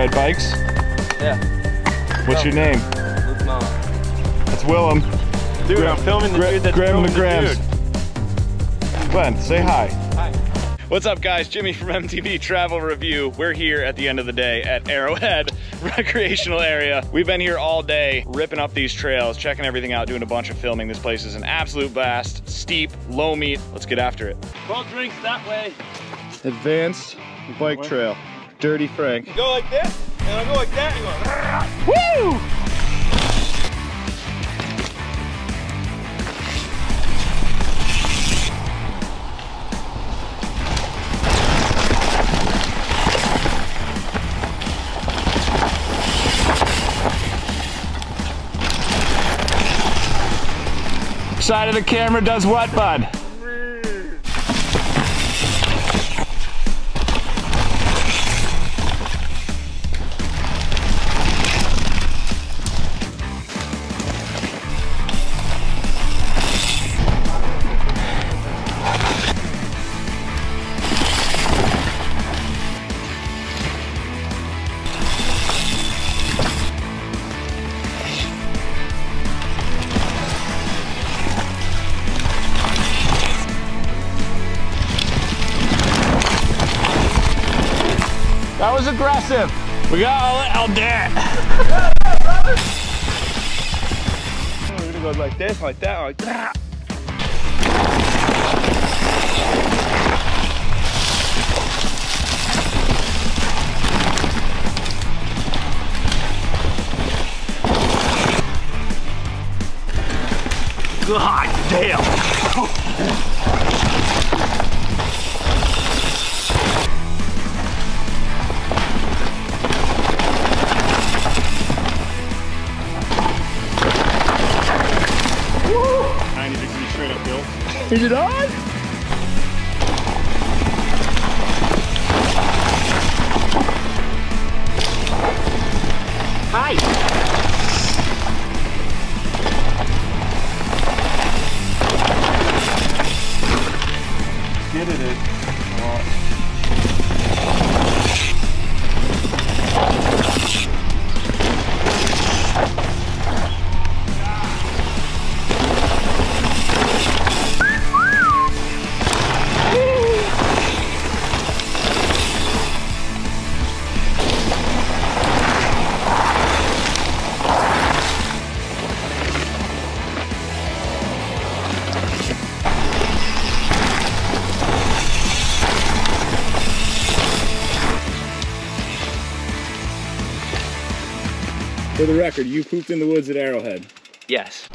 Arrowhead Bikes? Yeah. What's your name? Luke Mullen. That's Willem. Dude, I'm filming the dude that's filming the dude. Glenn, say hi. Hi. What's up, guys? Jimmy from MTB Travel Review. We're here at the end of the day at Arrowhead Recreational Area. We've been here all day ripping up these trails, checking everything out, doing a bunch of filming. This place is an absolute blast. Steep, loamy. Let's get after it. Cold drinks that way. Advanced Bike Trail. Dirty Frank. You go like this, and I'll go like that, and you go, woo! Side of the camera does what, bud? That was aggressive. We got all that. We're gonna go like this, like that, like that. God damn. Is it on? Hi. Get it in. For the record, you pooped in the woods at Arrowhead? Yes.